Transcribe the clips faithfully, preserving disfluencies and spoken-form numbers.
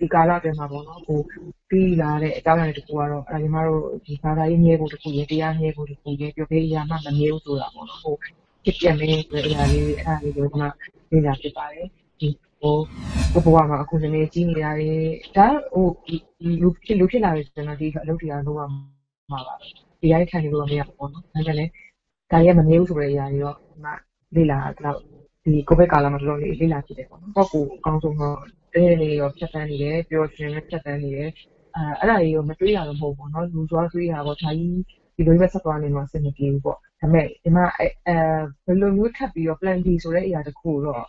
ဒီကာလတည်းမှာပေါ့နော်ကိုပြီးလာတဲ့အကြောင်းအရာတစ်ခုကတော့အဲညီမတို့ဒီဘာသာရေးမျိုးကိုတစ်ခုရေးတရားမျိုးကိုတစ်ခုရေးပြောပေးရမှာမမျိုးဆိုတာပေါ့နော်ဟိုဖြစ်ပြန်နေတဲ့အရာလေးအဲဒါလေးကိုကျွန်မသိတာဖြစ်ပါတယ်ဒီဟိုဘဘဝမှာအခုနေကြီးနေရတယ်ဒါဟိုလူဖြစ်လူဖြစ်လာတယ်ကျွန်တော်ဒီအလုပ်တရားလုပ်ရမှာပါဒီရိုက်ခံနေလို့မရဘူးပေါ့နော်ဒါကြောင့်လည်းဒါရဲ့မမျိုးဆိုတဲ့အရာတွေတော့ကျွန်မလေ့လာတော့ဒီကိုဗစ်ကာလမှာတော်တော်လေးလေ့လာကြည့်တယ်ပေါ့နော်ပေါ့ကိုအကောင်းဆုံးတော့အဲ့ဒီရောဖြတ်တန်းနေတယ်ပြောချင်တယ်ဖြတ်တန်းနေတယ်အဲအဲ့ဒါကြီးကိုမတွေးရတော့မဟုတ်ဘူးနော်လူသွားတွေးတာပေါ့ဒါကြီးဒီလိုမျိုးဆက်သွားနေမှာစနေပြေဘူးပေါ့ဒါပေမဲ့ဒီမှာအဲဘယ်လိုမျိုးထပ်ပြီးတော့ plan B ဆိုတဲ့အရာတစ်ခုတော့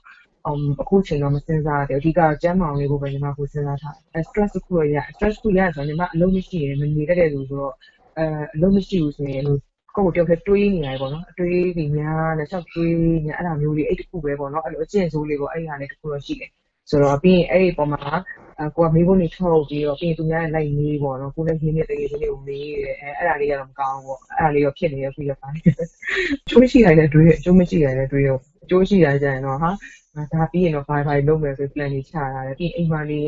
အခုချိန်တော့မစဉ်းစားရတယ်အဓိကကျန်းမာရေးကိုပဲဒီမှာကိုစဉ်းစားထားတယ် stress တစ်ခုရရ stress တစ်ခုရဆိုရင်ဒီမှာအလုံးမရှိရင်မနေတတ်တဲ့လူဆိုတော့အဲအလုံးမရှိဘူးဆိုရင်ကိုကိုတယောက်တည်းတွေးနေရတယ်ပေါ့နော်အတွေးတွေများတယ်ချက်တွေးနေအဲ့ဒါမျိုးလေးအဲ့တစ်ခုပဲပေါ့နော်အဲ့လိုအကျင့်ဆိုးလေးပေါ့အဲ့ဒီဟာလေးတစ်ခုတော့ရှိတယ်ဆိုတော့ပြီးရင်အဲ့ဒီပုံမှာကိုကမိဖို့နေထောက်ပြီးတော့ပြီးရင်သူများနဲ့လိုက်နေပေါ့နော်ကိုလည်းရင်းနေတကယ်ရင်းနေကိုမေးတယ်အဲအဲ့ဒါလေးကတော့မကောင်းဘူးပေါ့အဲ့ဒါလေးတော့ဖြစ်နေရပြီရပါတယ်အကျိုးရှိတိုင်းလည်းတွေးအကျိုးမရှိတိုင်းလည်းတွေးရောအကျိုးရှိတိုင်းကျရင်တော့ဟာဒါပြီးရင်တော့ Wi-Fi လုံးမယ်ဆို plan ကြီးချထားတယ်ပြီးရင်အိမ်မှာနေ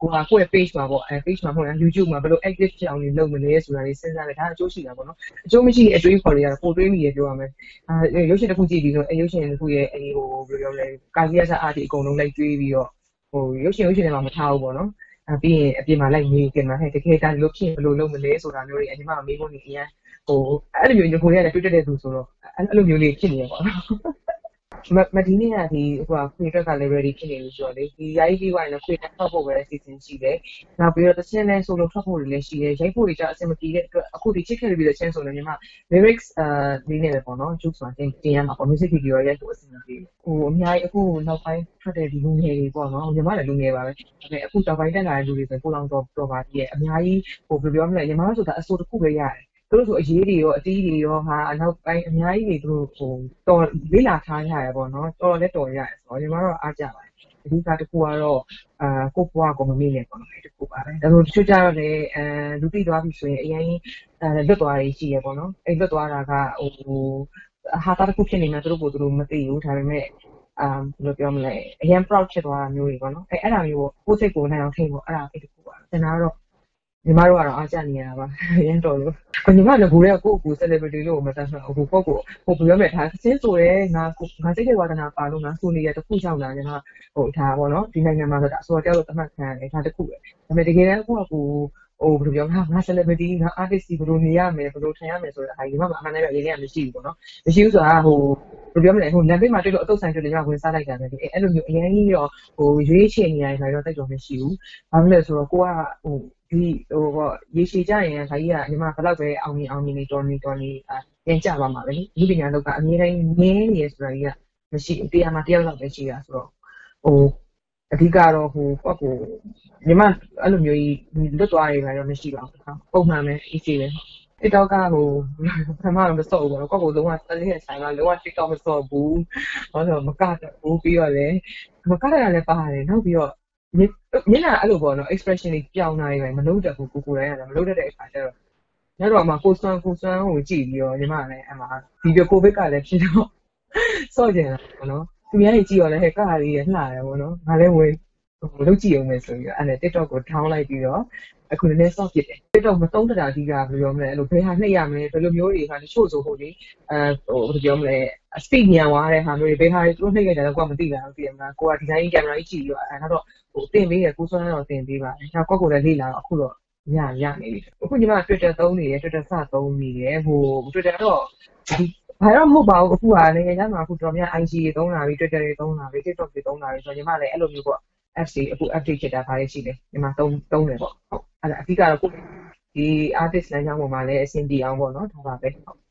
ကိုကကိုယ့်ရဲ့ page မှာပေါ့အဲ page မှာမဟုတ်လား YouTube မှာဘယ်လို active ဖြစ်အောင်လုပ်မလဲဆိုတာလေးစဉ်းစားတယ်ဒါအကျိုးရှိတာပေါ့နော်အကျိုးမရှိအတွေးခေါ်ရတာကိုတွေးမိရပြောရမယ်အဲရုပ်ရှင်တစ်ခုကြည့်ပြီးဆိုအဲရုပ်ရှင်တစ်ခုရဲ့အဲဟိုဘယ်လိုပြောလဲကာကြီးရစာအားတွေအကုန်လုံးလိုက်တွေးပြီးတော့ဟိုရုပ်ရှင်ရုပ်ရှင်တွေမှာမထားဘူးပေါ့နော်အဲပြီးရင်အပြင်မှာလိုက်နေခင်မှာဟဲ့တကယ်တမ်းလို့ဖြစ်ဘယ်လိုလုပ်မလဲဆိုတာမျိုးတွေအညီမမေးဖို့နေအရင်ဟိုအဲ့လိုမျိုးညကိုရတဲ့တွေ့တဲ့သူဆိုတော့အဲ့လိုမျိုးလေးဖြစ်နေရပေါ့နော်မဒီနေ့ကဒီဟိုခွေတက်ကလည်း ready ဖြစ်နေလို့ဆိုတော့လေဒီရိုက်ပြီးသွားရင်တော့ခွေတက်ထွက်ဖို့ပဲ season ရှိတယ်။နောက်ပြီးတော့တစ်ချင်းလဲဆိုလို့ထွက်ဖို့လည်းရှိတယ်။ရိုက်ဖို့တွေကြအဆင်မပြေတဲ့အတွက်အခုဒီ check ခဲ့ပြီးတော့ chance ဆိုလို့ညီမ lyrics အဲဒီနေ့ပဲပေါ့နော် juice ဆိုတာတင်တင်ရမှာပေါ့ music video ရိုက်ဖို့အဆင်မပြေဘူး။ဟိုအများကြီးအခုနောက်ပိုင်းထွက်တဲ့ဒီလူငယ်တွေပေါ့နော်။ညီမလည်းလူငယ်ပါပဲ။ဒါပေမဲ့အခုတောက်ပိုင်းတက်လာတဲ့လူတွေဆိုကိုလောင်တော့တော်ပါသေးတယ်။အများကြီးဟိုဘယ်လိုပြောမလဲညီမဆိုတာအစိုးတစ်ခုပဲရတယ်။တို့ဆိုအရေးတွေရောအတီးတွေရောဟာအနောက်ပိုင်းအများကြီးတွေတို့ဟိုတော်လေးလာထားရရပေါ့နော်တော်လည်းတော်ရရဆိုတော့ညီမတို့အားကြပါတယ်အဓိကတစ်ခုကတော့အာကိုပွားကိုမမေ့နဲ့ပေါ့နော်တစ်ခုပါတယ်ဒါဆိုတချို့ကြတော့လေအဲလူပြည့်သွားပြီဆိုရင်အရင်လွတ်သွားရရှိရပေါ့နော်အဲလွတ်သွားတာကဟိုဟာတာတစ်ခုဖြစ်နေမှတို့ကိုတို့မသိဘူးဒါပေမဲ့အာဘယ်လိုပြောမလဲအရင် proud ဖြစ်သွားတာမျိုးတွေပေါ့နော်အဲအဲ့ဒါမျိုးကိုစိတ်ကိုနိုင်အောင်ထိန်းဖို့အဲ့ဒါတစ်ခုပါကျွန်တော်တော့ညီမတို့ကတော့အားကျနေရတာပါရန်တော်လို့ကိုညီမလည်းကိုရဲ့ကိုယ့်ကို celebrity လို့မတတ်ဘူးအခုပေါ့ကိုဟိုပြောမဲ့ထားစင်းဆိုရဲငါငါစိတ်ထဲဝါဒနာပါလို့ငါဆိုနေရတခုရောက်လာကျွန်တော်ဟိုဒါပေါ့နော်ဒီနိုင်ငံမှာဆိုတာအစောတရားလို့သတ်မှတ်ခံရတယ်ဒါတခုပဲဒါပေမဲ့တကယ်တမ်းကိုကကိုဟိုဘယ်လိုပြောလဲငါ celebrity ငါ artist ဘယ်လိုနေရမလဲဘယ်လိုထိုင်ရမလဲဆိုတာအဲဒီမှာအမှန်တရားရေးရမရှိဘူးပေါ့နော်မရှိဘူးဆိုတာဟိုဘယ်လိုပြောမလဲဟိုလမ်းဘေးမှာတွေ့လို့အတုတ်ဆိုင်တွေ့လို့ညီမဝင်စားလိုက်တာပဲအဲအဲ့လိုမျိုးအရင်ကြီးရောဟိုရွေးချယ်နေရတယ်ဆိုတော့တိုက်တော်မရှိဘူးဘာလို့လဲဆိုတော့ကိုကဟိုဒီဟိုပေါ့ရေရှည်ကြရင်ဒါကြီးကညီမဘယ်လောက်ပဲအောင်မြင်အောင်မြင်နေတော်နေတော်နေပြန်ကြပါမှာပဲလူပညာလောက်ကအများတိုင်းနင်းနေရဆိုတာကြီးကမရှိတရားမှာတရားလောက်ပဲရှိတာဆိုတော့ဟိုအဓိကတော့ဟိုပေါ့ကိုညီမအဲ့လိုမျိုးကြီးလွတ်သွားရတာတော့မရှိပါဘူးပုံမှန်ပဲ easy ပဲ TikTok ကဟိုပထမတော့မစော့ဘူးပေါ့ကိုကလုံးဝတစ်ရက်ဆိုင်ကလုံးဝ TikTok မစော့ဘူးဘာလို့မကတော့ဘူးပြီးတော့လည်းမကရလည်းပါတယ်နောက်ပြီးတော့မျက်နှာအဲ့လိုပေါ့နော် expression တွေပြောင်းလာနေတယ်မလုံးတက်ဘူးကိုကိုတိုင်းရတယ်မလုံးတက်တဲ့အခါကျတော့ညတော့မှကိုစွမ်းကိုစွမ်းကိုကြည့်ပြီးတော့ညီမလည်းအမှဗီဒီယိုကိုဗစ်ကလည်းဖြစ်တော့စော့ကျင်တာပေါ့နော်သူများကြီးကြည့်တော့လည်းဟဲ့ကားလေးရလှတယ်ပေါ့နော်ငါလည်းဝင်လုံးကြည့်အောင်မယ်ဆိုပြီးတော့အဲ့နဲ့ TikTok ကို down လိုက်ပြီးတော့အခုနည်းနည်းစော့ဖြစ်တယ် TikTok မသုံးတတာကြီးကဘယ်လိုမလဲအဲ့လိုဘယ်ဟာနှိပ်ရမလဲဘယ်လိုမျိုးတွေကတချို့ဆိုဟိုလေအဲဟိုဘယ်လိုပြောမလဲအစပိတ်ညံသွားတဲ့ဟာမျိုးတွေဘယ်ဟာတွေသူတို့နှိပ်ရတာတော့ကိုကမသိတာတော့သိရမလားကိုကဒီဇိုင်းကင်မရာကြီးကြည့်ပြီးတော့အဲ့တော့ဟိုတင်ပေးရကိုစွမ်းတော့တင်ပေးပါနောက်ကောက်ကိုလည်းလေ့လာတော့အခုတော့ညရနေပြီအခုညီမ Twitter သုံးနေတယ် Twitter စသုံးနေတယ်ဟို Twitter တော့ဘာတော့မဟုတ်ပါဘူးအခုကနိုင်ငံခြားမှာအခုတော်များ I G တွေသုံးလာပြီ Twitter တွေသုံးလာပြီ TikTok တွေသုံးလာပြီဆိုတော့ညီမလည်းအဲ့လိုမျိုးပေါ့ F C အခု update ဖြစ်တာဘာလဲရှိလဲညီမသုံးသုံးတယ်ပေါ့ဟုတ်အဲ့ဒါအဓိကတော့ဒီ artist လမ်းကြောင်းပေါ်မှာလည်းအဆင်ပြေအောင်ပေါ့နော်ဒါပါပဲဟုတ်